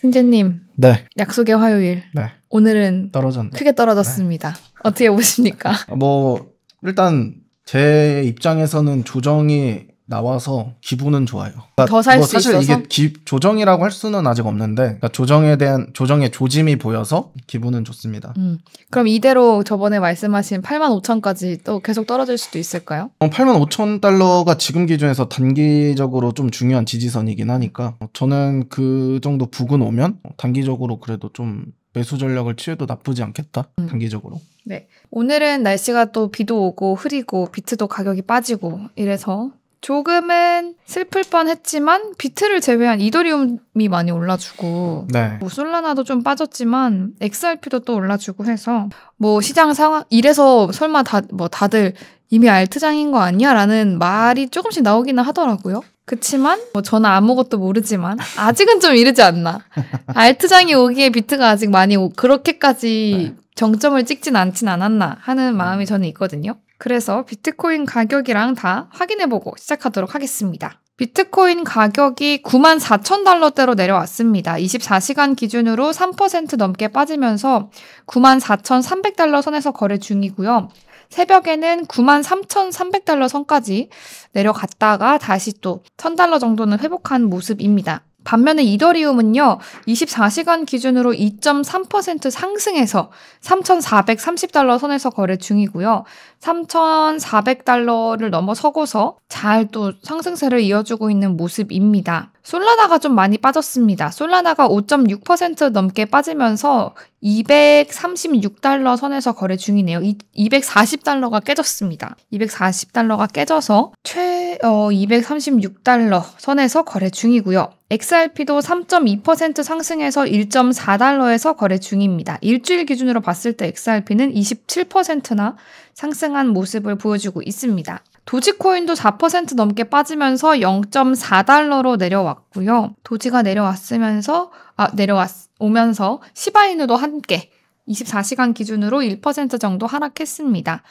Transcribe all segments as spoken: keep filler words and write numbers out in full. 승재님. 네. 약속의 화요일. 네. 오늘은 떨어졌네. 크게 떨어졌습니다. 네. 어떻게 보십니까? 뭐 일단 제 입장에서는 조정이 나와서 기분은 좋아요. 그러니까 더 살 수 뭐 사실 있어서? 이게 기, 조정이라고 할 수는 아직 없는데 그러니까 조정에 대한 조정의 조짐이 보여서 기분은 좋습니다. 음. 그럼 이대로 저번에 말씀하신 팔만 오천까지 또 계속 떨어질 수도 있을까요? 어, 팔만 오천 달러가 지금 기준에서 단기적으로 좀 중요한 지지선이긴 하니까 저는 그 정도 부근 오면 단기적으로 그래도 좀 매수 전략을 취해도 나쁘지 않겠다. 음. 단기적으로. 네. 오늘은 날씨가 또 비도 오고 흐리고 비트도 가격이 빠지고 이래서 조금은 슬플 뻔했지만 비트를 제외한 이더리움이 많이 올라주고 네. 뭐 솔라나도 좀 빠졌지만 엑스알피도 또 올라주고 해서 뭐 시장 상황 이래서 설마 다 뭐 다들 이미 알트장인 거 아니야? 라는 말이 조금씩 나오기는 하더라고요. 그치만 뭐 저는 아무것도 모르지만 아직은 좀 이르지 않나. 알트장이 오기에 비트가 아직 많이 오, 그렇게까지 네. 정점을 찍진 않진 않았나 하는 마음이 저는 있거든요. 그래서 비트코인 가격이랑 다 확인해보고 시작하도록 하겠습니다. 비트코인 가격이 구만 사천 달러대로 내려왔습니다. 이십사 시간 기준으로 삼 퍼센트 넘게 빠지면서 구만 사천삼백 달러 선에서 거래 중이고요. 새벽에는 구만 삼천삼백 달러 선까지 내려갔다가 다시 또 천 달러 정도는 회복한 모습입니다. 반면에 이더리움은요. 이십사 시간 기준으로 이 점 삼 퍼센트 상승해서 삼천사백삼십 달러 선에서 거래 중이고요. 삼천사백 달러를 넘어서고서 잘 또 상승세를 이어주고 있는 모습입니다. 솔라나가 좀 많이 빠졌습니다. 솔라나가 오 점 육 퍼센트 넘게 빠지면서 이백삼십육 달러 선에서 거래 중이네요. 이, 이백사십 달러가 깨졌습니다. 이백사십 달러가 깨져서 최, 어, 이백삼십육 달러 선에서 거래 중이고요. 엑스알피도 삼 점 이 퍼센트 상승해서 일 점 사 달러에서 거래 중입니다. 일주일 기준으로 봤을 때 엑스알피는 이십칠 퍼센트나 상승한 모습을 보여주고 있습니다. 도지코인도 사 퍼센트 넘게 빠지면서 영 점 사 달러로 내려왔고요. 도지가 내려왔으면서 아 내려왔오면서 시바이누도 함께 이십사 시간 기준으로 일 퍼센트 정도 하락했습니다.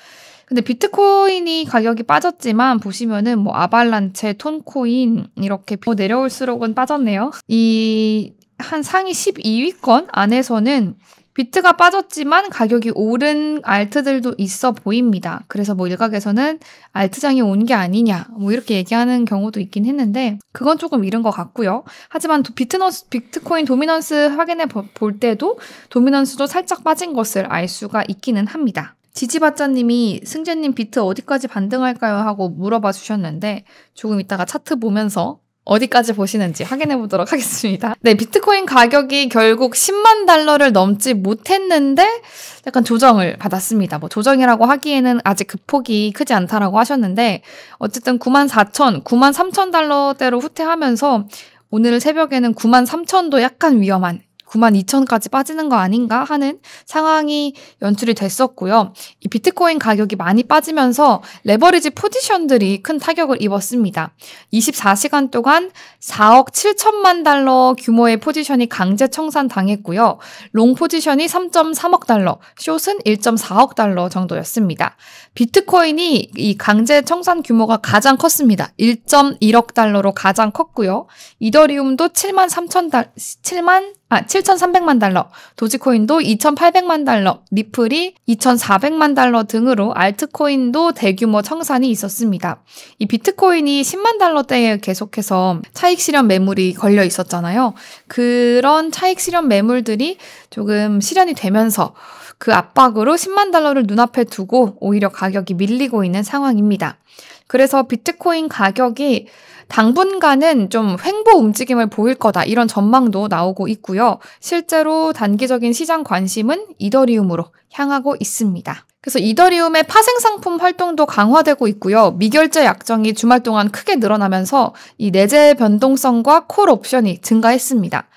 근데 비트코인이 가격이 빠졌지만 보시면은 뭐 아발란체, 톤코인 이렇게 뭐 내려올수록은 빠졌네요. 이 한 상위 십이 위권 안에서는 비트가 빠졌지만 가격이 오른 알트들도 있어 보입니다. 그래서 뭐 일각에서는 알트장이 온 게 아니냐 뭐 이렇게 얘기하는 경우도 있긴 했는데 그건 조금 이른 것 같고요. 하지만 비트너스, 비트코인 도미넌스 확인해 볼 때도 도미넌스도 살짝 빠진 것을 알 수가 있기는 합니다. 지지받자님이 승재님 비트 어디까지 반등할까요? 하고 물어봐 주셨는데 조금 이따가 차트 보면서 어디까지 보시는지 확인해 보도록 하겠습니다. 네, 비트코인 가격이 결국 십만 달러를 넘지 못했는데 약간 조정을 받았습니다. 뭐 조정이라고 하기에는 아직 그 폭이 크지 않다라고 하셨는데 어쨌든 구만 사천, 구만 삼천 달러대로 후퇴하면서 오늘 새벽에는 구만 삼천도 약간 위험한 구만 이천까지 빠지는 거 아닌가 하는 상황이 연출이 됐었고요. 이 비트코인 가격이 많이 빠지면서 레버리지 포지션들이 큰 타격을 입었습니다. 이십사 시간 동안 사억 칠천만 달러 규모의 포지션이 강제 청산당했고요. 롱 포지션이 삼 점 삼억 달러, 숏은 일 점 사억 달러 정도였습니다. 비트코인이 이 강제 청산 규모가 가장 컸습니다. 일 점 일억 달러로 가장 컸고요. 이더리움도 칠만 삼천 달러, 칠만 아, 칠천삼백만 달러, 도지코인도 이천팔백만 달러, 리플이 이천사백만 달러 등으로 알트코인도 대규모 청산이 있었습니다. 이 비트코인이 십만 달러대에 계속해서 차익 실현 매물이 걸려 있었잖아요. 그런 차익 실현 매물들이 조금 실현이 되면서 그 압박으로 십만 달러를 눈앞에 두고 오히려 가격이 밀리고 있는 상황입니다. 그래서 비트코인 가격이 당분간은 좀 횡보 움직임을 보일 거다 이런 전망도 나오고 있고요. 실제로 단기적인 시장 관심은 이더리움으로 향하고 있습니다. 그래서 이더리움의 파생상품 활동도 강화되고 있고요. 미결제 약정이 주말 동안 크게 늘어나면서 이 내재 변동성과 콜 옵션이 증가했습니다.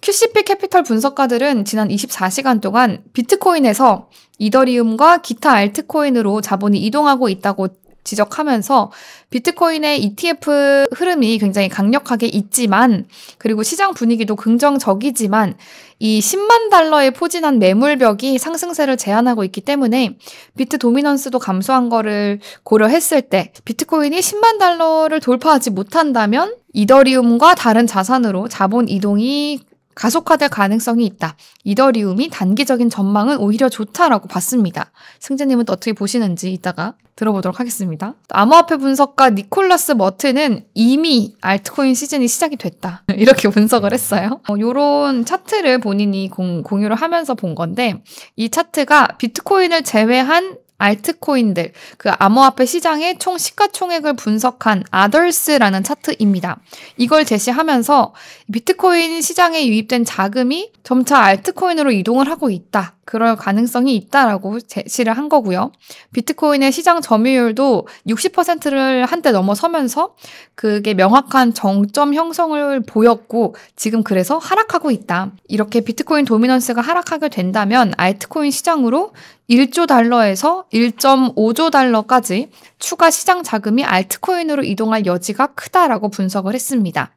큐씨피 캐피털 분석가들은 지난 이십사 시간 동안 비트코인에서 이더리움과 기타 알트코인으로 자본이 이동하고 있다고 지적하면서 비트코인의 이티에프 흐름이 굉장히 강력하게 있지만 그리고 시장 분위기도 긍정적이지만 이 십만 달러에 포진한 매물벽이 상승세를 제한하고 있기 때문에 비트 도미넌스도 감소한 거를 고려했을 때 비트코인이 십만 달러를 돌파하지 못한다면 이더리움과 다른 자산으로 자본 이동이 가속화될 가능성이 있다. 이더리움이 단기적인 전망은 오히려 좋다라고 봤습니다. 승재님은 또 어떻게 보시는지 이따가 들어보도록 하겠습니다. 암호화폐 분석가 니콜라스 머튼은 이미 알트코인 시즌이 시작이 됐다. 이렇게 분석을 했어요. 어, 요런 차트를 본인이 공, 공유를 하면서 본 건데 이 차트가 비트코인을 제외한 알트코인들, 그 암호화폐 시장의 총 시가총액을 분석한 아더스라는 차트입니다. 이걸 제시하면서 비트코인 시장에 유입된 자금이 점차 알트코인으로 이동을 하고 있다. 그럴 가능성이 있다라고 제시를 한 거고요. 비트코인의 시장 점유율도 육십 퍼센트를 한때 넘어서면서 그게 명확한 정점 형성을 보였고 지금 그래서 하락하고 있다. 이렇게 비트코인 도미넌스가 하락하게 된다면 알트코인 시장으로 일조 달러에서 일점오조 달러까지 추가 시장 자금이 알트코인으로 이동할 여지가 크다라고 분석을 했습니다.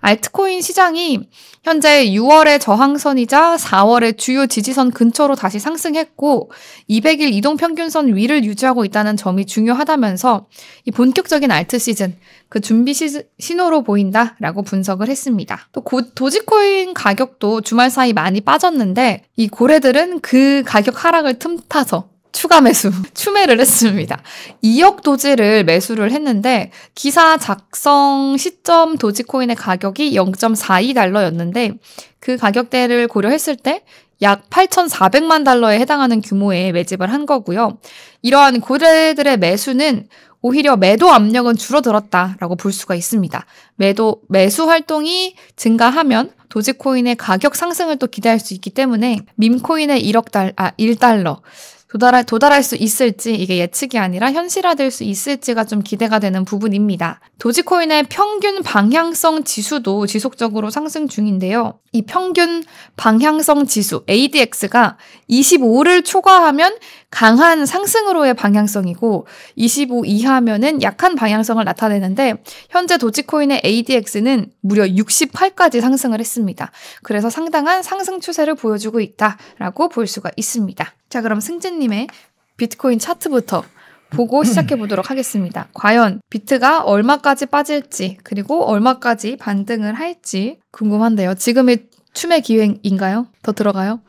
알트코인 시장이 현재 유월의 저항선이자 사월의 주요 지지선 근처로 다시 상승했고 이백일 이동평균선 위를 유지하고 있다는 점이 중요하다면서 이 본격적인 알트 시즌, 그 준비 시, 신호로 보인다라고 분석을 했습니다. 또 고, 도지코인 가격도 주말 사이 많이 빠졌는데 이 고래들은 그 가격 하락을 틈타서 추가 매수, 추매를 했습니다. 이억 도지를 매수를 했는데 기사 작성 시점 도지코인의 가격이 영점사이 달러였는데 그 가격대를 고려했을 때 약 팔천사백만 달러에 해당하는 규모의 매집을 한 거고요. 이러한 고래들의 매수는 오히려 매도 압력은 줄어들었다라고 볼 수가 있습니다. 매도, 매수 활동이 증가하면 도지코인의 가격 상승을 또 기대할 수 있기 때문에 밈코인의 일억 달, 아, 일 달러, 도달할, 도달할 수 있을지, 이게 예측이 아니라 현실화될 수 있을지가 좀 기대가 되는 부분입니다. 도지코인의 평균 방향성 지수도 지속적으로 상승 중인데요. 이 평균 방향성 지수 에이디엑스가 이십오를 초과하면 강한 상승으로의 방향성이고 이십오 이하면은 약한 방향성을 나타내는데 현재 도지코인의 에이디엑스는 무려 육십팔까지 상승을 했습니다. 그래서 상당한 상승 추세를 보여주고 있다라고 볼 수가 있습니다. 자, 그럼 승재님의 비트코인 차트부터 보고 시작해보도록 하겠습니다. 과연 비트가 얼마까지 빠질지 그리고 얼마까지 반등을 할지 궁금한데요. 지금이 춤의 기회인가요? 더 들어가요?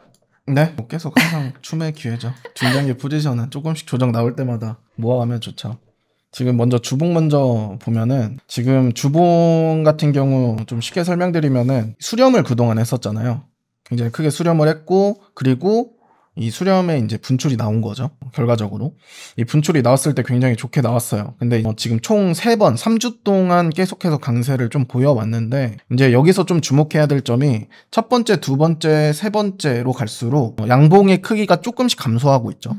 네, 계속 항상 춤의 기회죠. 중장기 포지션은 조금씩 조정 나올 때마다 모아가면 좋죠. 지금 먼저 주봉 먼저 보면은 지금 주봉 같은 경우 좀 쉽게 설명드리면은 수렴을 그동안 했었잖아요. 굉장히 크게 수렴을 했고 그리고 이 수렴에 이제 분출이 나온 거죠. 결과적으로 이 분출이 나왔을 때 굉장히 좋게 나왔어요. 근데 지금 총 세 번, 삼 주 동안 계속해서 강세를 좀 보여왔는데 이제 여기서 좀 주목해야 될 점이 첫 번째, 두 번째, 세 번째로 갈수록 양봉의 크기가 조금씩 감소하고 있죠.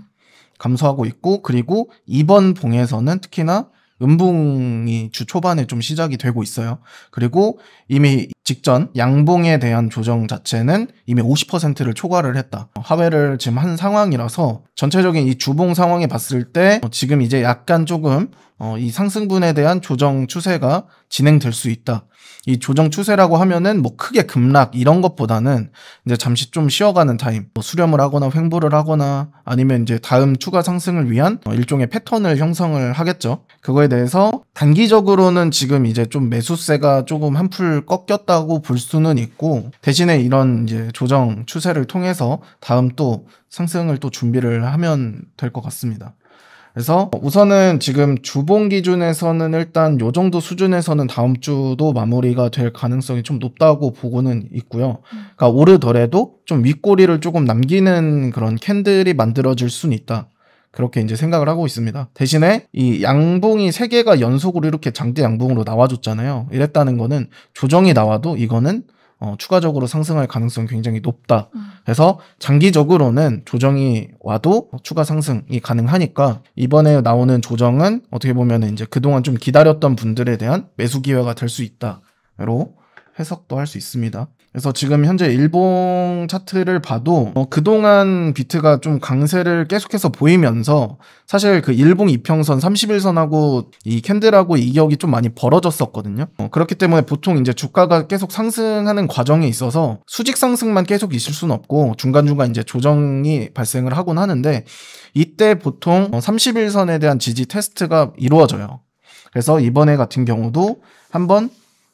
감소하고 있고 그리고 이번 봉에서는 특히나 음봉이 주 초반에 좀 시작이 되고 있어요. 그리고 이미 직전 양봉에 대한 조정 자체는 이미 오십 퍼센트를 초과를 했다. 하회를 지금 한 상황이라서 전체적인 이 주봉 상황에 봤을 때 지금 이제 약간 조금 이 상승분에 대한 조정 추세가 진행될 수 있다. 이 조정 추세라고 하면은 뭐 크게 급락 이런 것보다는 이제 잠시 좀 쉬어가는 타임, 뭐 수렴을 하거나 횡보를 하거나 아니면 이제 다음 추가 상승을 위한 일종의 패턴을 형성을 하겠죠. 그거에 대해서 단기적으로는 지금 이제 좀 매수세가 조금 한풀 꺾였다고 볼 수는 있고 대신에 이런 이제 조정 추세를 통해서 다음 또 상승을 또 준비를 하면 될 것 같습니다. 그래서 우선은 지금 주봉 기준에서는 일단 요 정도 수준에서는 다음 주도 마무리가 될 가능성이 좀 높다고 보고는 있고요. 그러니까 오르더라도 좀 윗꼬리를 조금 남기는 그런 캔들이 만들어질 수는 있다. 그렇게 이제 생각을 하고 있습니다. 대신에 이 양봉이 세 개가 연속으로 이렇게 장대 양봉으로 나와줬잖아요. 이랬다는 거는 조정이 나와도 이거는 어, 추가적으로 상승할 가능성이 굉장히 높다. 음. 그래서 장기적으로는 조정이 와도 추가 상승이 가능하니까 이번에 나오는 조정은 어떻게 보면 이제 그동안 좀 기다렸던 분들에 대한 매수 기회가 될 수 있다로 해석도 할 수 있습니다. 그래서 지금 현재 일봉 차트를 봐도 어, 그동안 비트가 좀 강세를 계속해서 보이면서 사실 그 일봉 이평선 삼십일선하고 이 캔들하고 이격이 좀 많이 벌어졌었거든요. 어, 그렇기 때문에 보통 이제 주가가 계속 상승하는 과정에 있어서 수직 상승만 계속 있을 수는 없고 중간중간 이제 조정이 발생을 하곤 하는데 이때 보통 어, 삼십일선에 대한 지지 테스트가 이루어져요. 그래서 이번에 같은 경우도 한번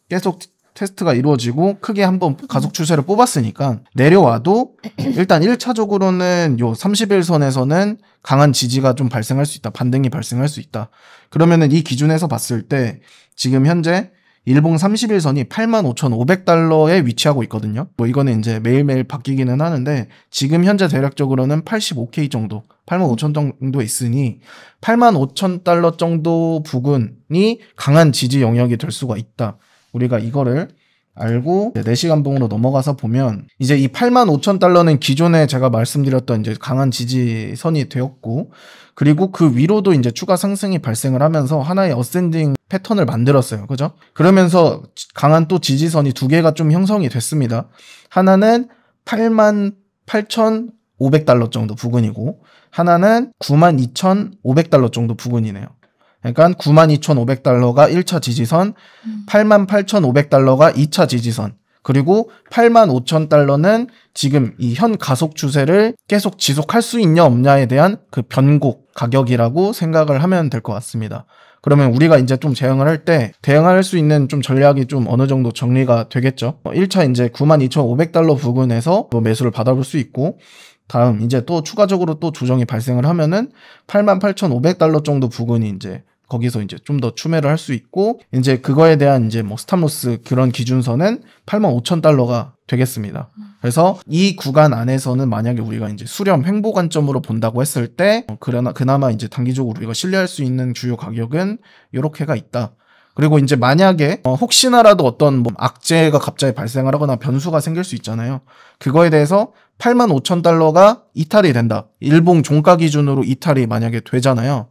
계속 테스트가 이루어지고 크게 한번 가속 추세를 뽑았으니까 내려와도 일단 일 차적으로는 요 삼십 일 선에서는 강한 지지가 좀 발생할 수 있다. 반등이 발생할 수 있다. 그러면은 이 기준에서 봤을 때 지금 현재 일봉 삼십 일 선이 팔만 오천오백 달러에 위치하고 있거든요. 뭐 이거는 이제 매일매일 바뀌기는 하는데 지금 현재 대략적으로는 팔십오 케이 정도, 팔만 오천 정도에 있으니 팔만 오천 달러 정도 부근이 강한 지지 영역이 될 수가 있다. 우리가 이거를 알고 네 시간 봉으로 넘어가서 보면 이제 이 팔만 오천 달러는 기존에 제가 말씀드렸던 이제 강한 지지선이 되었고, 그리고 그 위로도 이제 추가 상승이 발생을 하면서 하나의 어센딩 패턴을 만들었어요. 그죠? 그러면서 강한 또 지지선이 두 개가 좀 형성이 됐습니다. 하나는 팔만 팔천오백 달러 정도 부근이고 하나는 구만 이천오백 달러 정도 부근이네요. 그러니까 구만 이천오백 달러가 일 차 지지선, 음. 팔만 팔천오백 달러가 이 차 지지선, 그리고 팔만 오천 달러는 지금 이 현 가속 추세를 계속 지속할 수 있냐 없냐에 대한 그 변곡 가격이라고 생각을 하면 될 것 같습니다. 그러면 우리가 이제 좀 대응을 할 때 대응할 수 있는 좀 전략이 좀 어느 정도 정리가 되겠죠. 일 차 이제 구만 이천오백 달러 부근에서 뭐 매수를 받아볼 수 있고, 다음 이제 또 추가적으로 또 조정이 발생을 하면은 팔만 팔천오백 달러 정도 부근이 이제 거기서 이제 좀 더 추매를 할 수 있고, 이제 그거에 대한 이제 뭐 스탑로스 그런 기준선은 팔만 오천 달러가 되겠습니다. 그래서 이 구간 안에서는 만약에 우리가 이제 수렴 횡보 관점으로 본다고 했을 때 그나마 그나마 이제 단기적으로 우리가 신뢰할 수 있는 주요 가격은 요렇게가 있다. 그리고 이제 만약에 어 혹시나라도 어떤 뭐 악재가 갑자기 발생을 하거나 변수가 생길 수 있잖아요. 그거에 대해서 팔만 오천 달러가 이탈이 된다. 일봉 종가 기준으로 이탈이 만약에 되잖아요.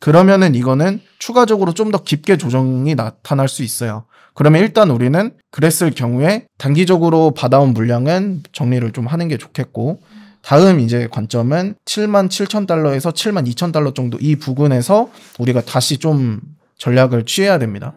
그러면은 이거는 추가적으로 좀 더 깊게 조정이 나타날 수 있어요. 그러면 일단 우리는 그랬을 경우에 단기적으로 받아온 물량은 정리를 좀 하는 게 좋겠고, 다음 이제 관점은 칠만 칠천 달러에서 칠만 이천 달러 정도 이 부근에서 우리가 다시 좀 전략을 취해야 됩니다.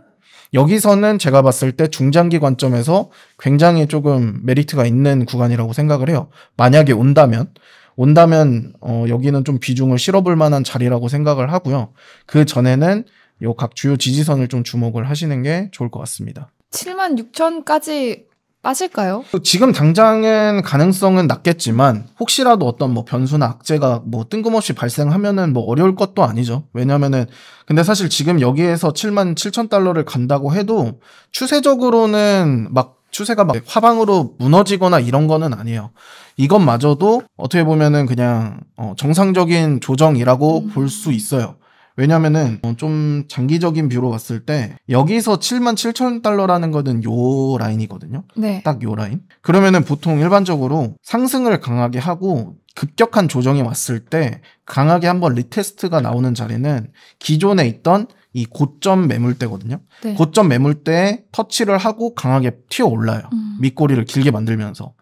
여기서는 제가 봤을 때 중장기 관점에서 굉장히 조금 메리트가 있는 구간이라고 생각을 해요. 만약에 온다면 온다면 어 여기는 좀 비중을 실어볼 만한 자리라고 생각을 하고요. 그 전에는 요 각 주요 지지선을 좀 주목을 하시는 게 좋을 것 같습니다. 칠만 육천까지 빠질까요? 지금 당장은 가능성은 낮겠지만 혹시라도 어떤 뭐 변수나 악재가 뭐 뜬금없이 발생하면은 뭐 어려울 것도 아니죠. 왜냐면은 근데 사실 지금 여기에서 칠만 칠천 달러를 간다고 해도 추세적으로는 막 추세가 막 화방으로 무너지거나 이런 거는 아니에요. 이것마저도 어떻게 보면은 그냥 어 정상적인 조정이라고 음. 볼 수 있어요. 왜냐면은 좀 장기적인 뷰로 봤을 때 여기서 칠만 칠천 달러라는 거는 요 라인이거든요. 네. 딱 요 라인. 그러면은 보통 일반적으로 상승을 강하게 하고 급격한 조정이 왔을 때 강하게 한번 리테스트가 나오는 자리는 기존에 있던 이 고점 매물대거든요. 네. 고점 매물대에 터치를 하고 강하게 튀어 올라요. 음. 밑꼬리를 길게 만들면서.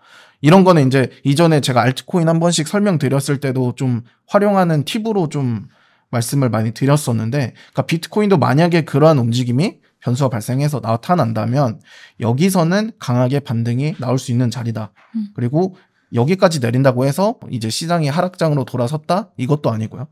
이런 거는 이제 이전에 제가 알트코인 한 번씩 설명드렸을 때도 좀 활용하는 팁으로 좀 말씀을 많이 드렸었는데, 그러니까 비트코인도 만약에 그러한 움직임이 변수가 발생해서 나타난다면 여기서는 강하게 반등이 나올 수 있는 자리다. 음. 그리고 여기까지 내린다고 해서 이제 시장이 하락장으로 돌아섰다? 이것도 아니고요.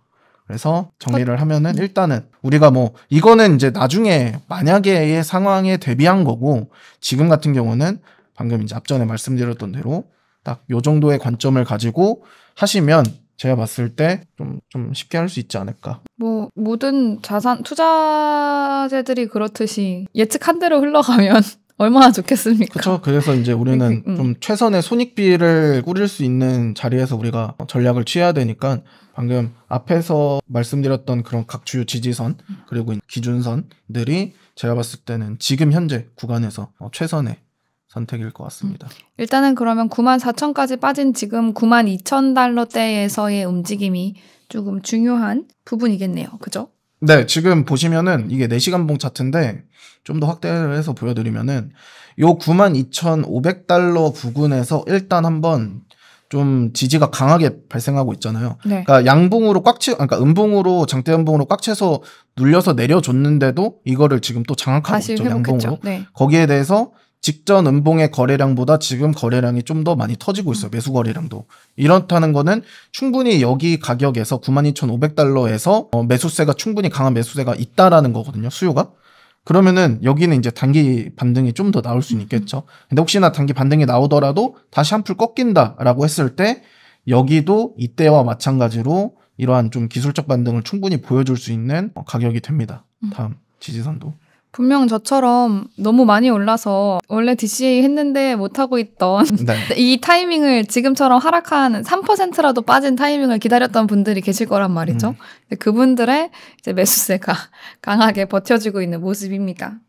그래서 정리를 하면은 일단은 우리가 뭐 이거는 이제 나중에 만약에의 상황에 대비한 거고, 지금 같은 경우는 방금 이제 앞전에 말씀드렸던 대로 딱 요 정도의 관점을 가지고 하시면 제가 봤을 때 좀 좀 쉽게 할 수 있지 않을까. 뭐 모든 자산 투자재들이 그렇듯이 예측한 대로 흘러가면 얼마나 좋겠습니까? 그렇죠. 그래서 이제 우리는 음. 좀 최선의 손익비를 꾸릴 수 있는 자리에서 우리가 전략을 취해야 되니까 방금 앞에서 말씀드렸던 그런 각 주요 지지선 그리고 기준선들이 제가 봤을 때는 지금 현재 구간에서 최선의 선택일 것 같습니다. 일단은 그러면 구만 사천까지 빠진 지금 구만 이천 달러대에서의 움직임이 조금 중요한 부분이겠네요. 그죠? 네, 지금 보시면은 이게 네 시간 봉 차트인데 좀 더 확대를 해서 보여드리면은 요 구만 이천오백 달러 부근에서 일단 한번 좀 지지가 강하게 발생하고 있잖아요. 네. 그러니까 양봉으로 꽉 채, 그러니까 음봉으로 장대 음봉으로 꽉 채서 눌려서 내려줬는데도 이거를 지금 또 장악하고 있죠. 회복했죠. 양봉으로. 네. 거기에 대해서 직전 음봉의 거래량보다 지금 거래량이 좀 더 많이 터지고 있어요. 매수 거래량도. 이렇다는 거는 충분히 여기 가격에서 구만 이천오백 달러에서 매수세가 충분히 강한 매수세가 있다라는 거거든요. 수요가. 그러면은 여기는 이제 단기 반등이 좀 더 나올 수는 있겠죠. 근데 혹시나 단기 반등이 나오더라도 다시 한풀 꺾인다라고 했을 때 여기도 이때와 마찬가지로 이러한 좀 기술적 반등을 충분히 보여줄 수 있는 가격이 됩니다. 다음 지지선도. 분명 저처럼 너무 많이 올라서 원래 디씨 했는데 못하고 있던 네. 이 타이밍을 지금처럼 하락한 삼 퍼센트라도 빠진 타이밍을 기다렸던 분들이 계실 거란 말이죠. 음. 그분들의 이제 매수세가 강하게 버텨주고 있는 모습입니다.